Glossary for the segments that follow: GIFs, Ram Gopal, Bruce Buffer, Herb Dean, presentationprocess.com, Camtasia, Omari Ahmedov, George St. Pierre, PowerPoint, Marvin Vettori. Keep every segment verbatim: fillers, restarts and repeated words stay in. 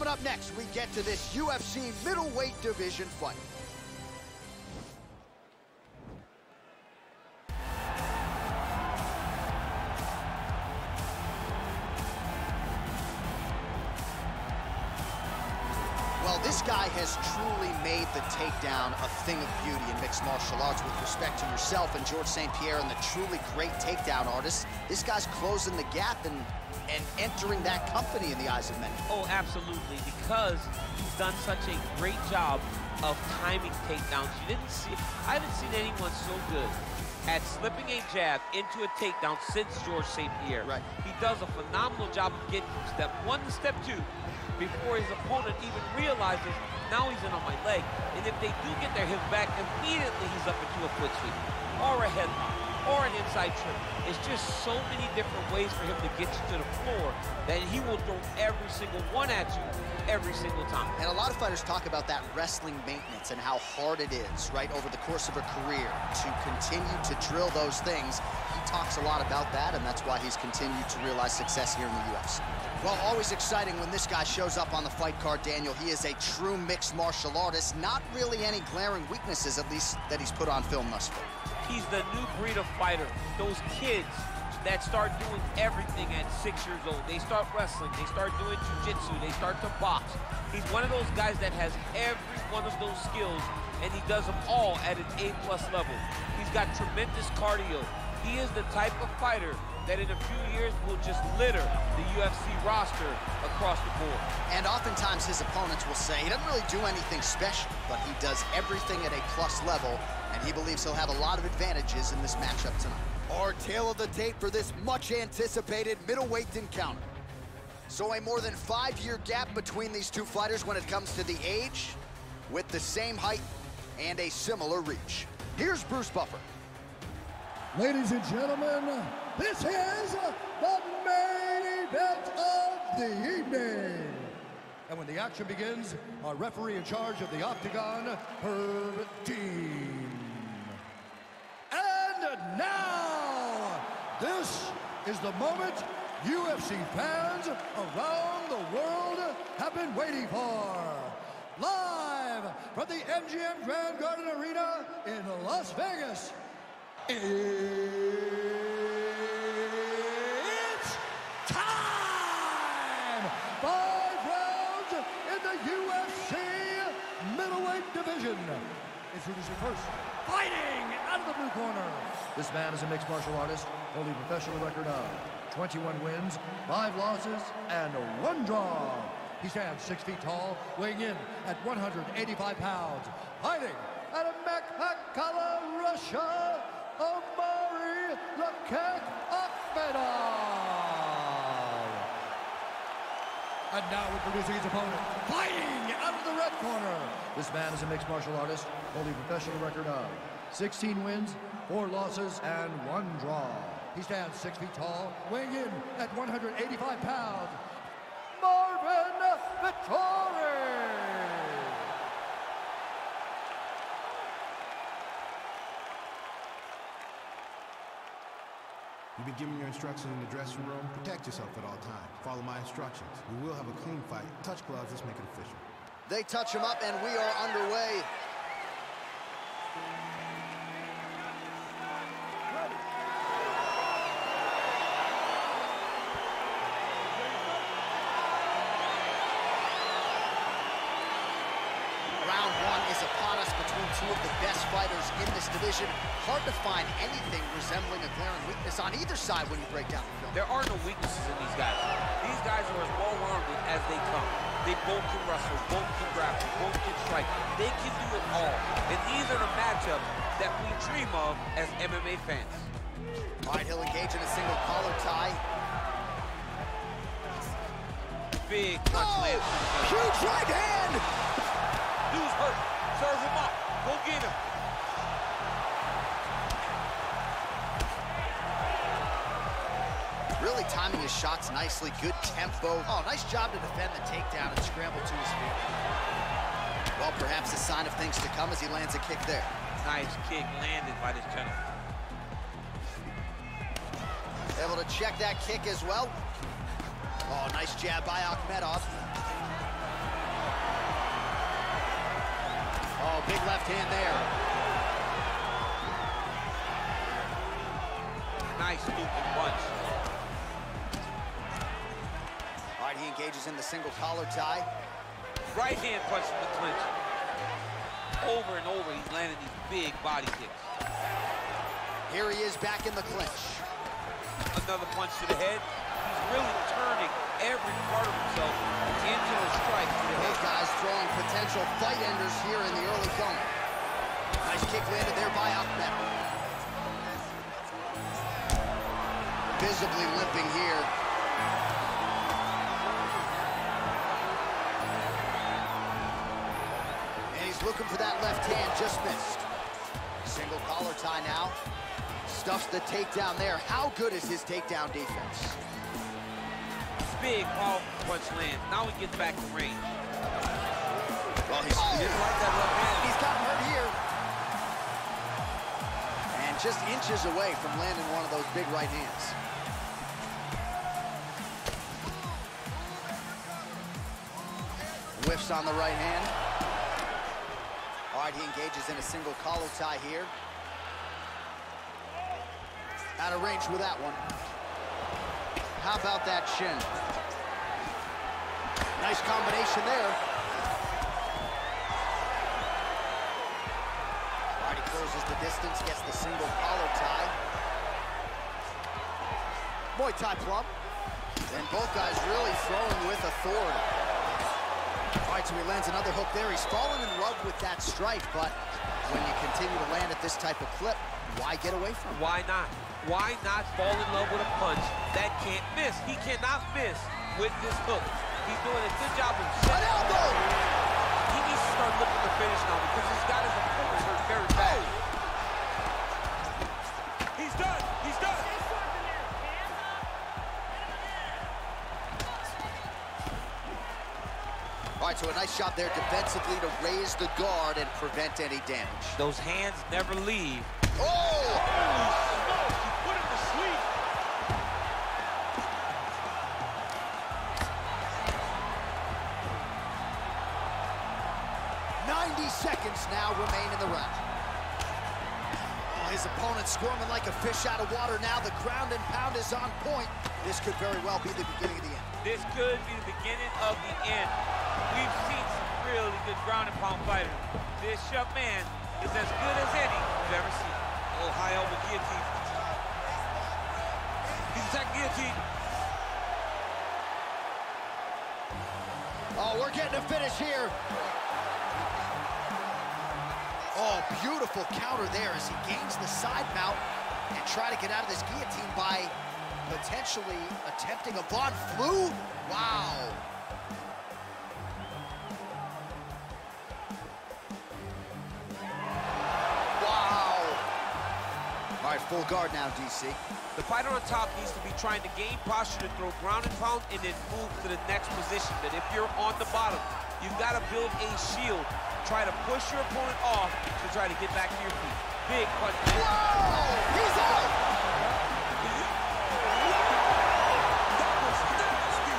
Coming up next, we get to this U F C middleweight division fight. This guy has truly made the takedown a thing of beauty in mixed martial arts with respect to yourself and George Saint Pierre and the truly great takedown artists. This guy's closing the gap and, and entering that company in the eyes of many. Oh, absolutely, because he's done such a great job of timing takedowns. You didn't see, I haven't seen anyone so good at slipping a jab into a takedown since George Saint Pierre. Right. He does a phenomenal job of getting from step one to step two before his opponent even realizes, now he's in on my leg. And if they do get their hip back, immediately he's up into a foot sweep, or a headlock, or an inside trip. It's just so many different ways for him to get you to the floor that he will throw every single one at you every single time. And a lot of fighters talk about that wrestling maintenance and how hard it is, right, over the course of a career to continue to drill those things. He talks a lot about that, and that's why he's continued to realize success here in the U F C. Well, always exciting when this guy shows up on the fight card, Daniel. He is a true mixed martial artist. Not really any glaring weaknesses, at least, that he's put on film thus far. He's the new breed of fighter. Those kids that start doing everything at six years old. They start wrestling, they start doing jiu-jitsu, they start to box. He's one of those guys that has every one of those skills, and he does them all at an A plus level. He's got tremendous cardio. He is the type of fighter that in a few years will just litter the U F C roster across the board. And oftentimes his opponents will say, he doesn't really do anything special, but he does everything at a plus level, and he believes he'll have a lot of advantages in this matchup tonight. Our tale of the tape for this much-anticipated middleweight encounter. So a more than five-year gap between these two fighters when it comes to the age, with the same height and a similar reach. Here's Bruce Buffer. Ladies and gentlemen, this is the main event of the evening. And when the action begins, our referee in charge of the Octagon, Herb Dean. And now, this is the moment U F C fans around the world have been waiting for. Live from the M G M Grand Garden Arena in Las Vegas. It's time! Five rounds in the U F C middleweight division. Introducing first, fighting out of the blue corner. This man is a mixed martial artist, holding a professional record of twenty-one wins, five losses, and one draw. He stands six feet tall, weighing in at one hundred eighty-five pounds, fighting out of Makhachkala, Russia. Omari Ahmedov. And now introducing his opponent, fighting out of the red corner. This man is a mixed martial artist, holding a professional record of sixteen wins, four losses, and one draw. He stands six feet tall, weighing in at one hundred eighty-five pounds. Marvin Vettori. You've been given your instructions in the dressing room. Protect yourself at all times. Follow my instructions. We will have a clean fight. Touch gloves. Let's make it official. They touch him up, and we are underway. Two of the best fighters in this division. Hard to find anything resembling a glaring weakness on either side when you break down the film. There are no weaknesses in these guys. These guys are as well-rounded as they come. They both can wrestle, both can grapple, both can strike. They can do it all. And these are the matchups that we dream of as M M A fans. All right, he'll engage in a single collar tie. Big punch oh, land. Huge right hand! Dude's hurt. Serve him up. Go get him. Really timing his shots nicely. Good tempo. Oh, nice job to defend the takedown and scramble to his feet. Well, perhaps a sign of things to come as he lands a kick there. Nice kick landed by this gentleman. Able to check that kick as well. Oh, nice jab by Ahmedov. Oh, big left hand there. Nice stupid punch. All right, he engages in the single collar tie. Right hand punch from the clinch. Over and over, he's landing these big body kicks. Here he is back in the clinch. Another punch to the head. He's really turning every part of himself into a strike to the head. Those guys throwing potential fight enders here in the early going. Nice kick landed there by Ahmed. Visibly limping here. And he's looking for that left hand, just missed. Single collar tie now. Stuffs the takedown there. How good is his takedown defense? Big, powerful punch lands. Now he gets back to range. Well, he's, oh, he didn't like that left hand. He's gotten hurt here. And just inches away from landing one of those big right hands. Whiffs on the right hand. All right, he engages in a single collar tie here. Out of range with that one. How about that shin? Nice combination there. All right, he closes the distance, gets the single collar tie. Muay Thai plump. And both guys really throwing with authority. All right, so he lands another hook there. He's fallen in love with that strike, but when you continue to land at this type of clip, why get away from it? Why not? Why not fall in love with a punch that can't miss? He cannot miss with this hook. He's doing a good job of shutting out though. He needs to start looking to finish now because he's got his opponent hurt very bad. He's done. He's done. All right, so a nice shot there defensively to raise the guard and prevent any damage. Those hands never leave. Oh! Oh, she put him to sleep. ninety seconds now remain in the round. Oh, his opponent squirming like a fish out of water now. The ground and pound is on point. This could very well be the beginning of the end. This could be the beginning of the end. We've seen some really good ground and pound fighters. This young man is as good as any we've ever seen. Ohio with guillotine. He's attacking guillotine. Oh, we're getting a finish here. Oh, beautiful counter there as he gains the side mount and try to get out of this guillotine by potentially attempting a Von Flue. Wow. All right, full guard now, D C. The fighter on top needs to be trying to gain posture to throw ground and pound and then move to the next position. But if you're on the bottom, you've got to build a shield. Try to push your opponent off to try to get back to your feet. Big punch. Whoa! He's out! That was nasty!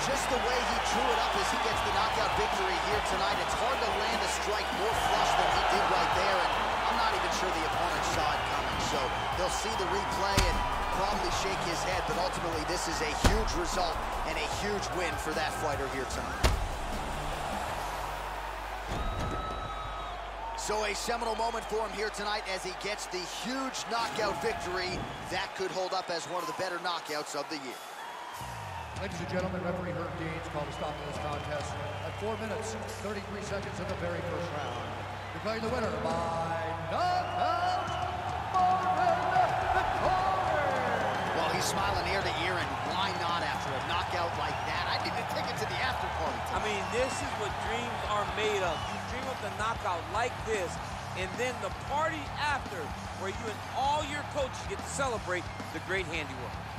Just the way he drew it up as he gets the knockout victory here tonight. It's hard to land a strike more flush than he did right there. And I'm not even sure the opponent saw it coming, so they'll see the replay and probably shake his head, but ultimately this is a huge result and a huge win for that fighter here tonight. So a seminal moment for him here tonight as he gets the huge knockout victory that could hold up as one of the better knockouts of the year. Ladies and gentlemen, referee Herb Dean's called a stop to this contest at four minutes, thirty-three seconds of the very first round. Declaring the winner by knockout, Marvin Vettori. Well, he's smiling ear to ear, and why not after a knockout like that? I need to take it to the after party. I mean, this is what dreams are made of. You dream of the knockout like this, and then the party after, where you and all your coaches get to celebrate the great handiwork.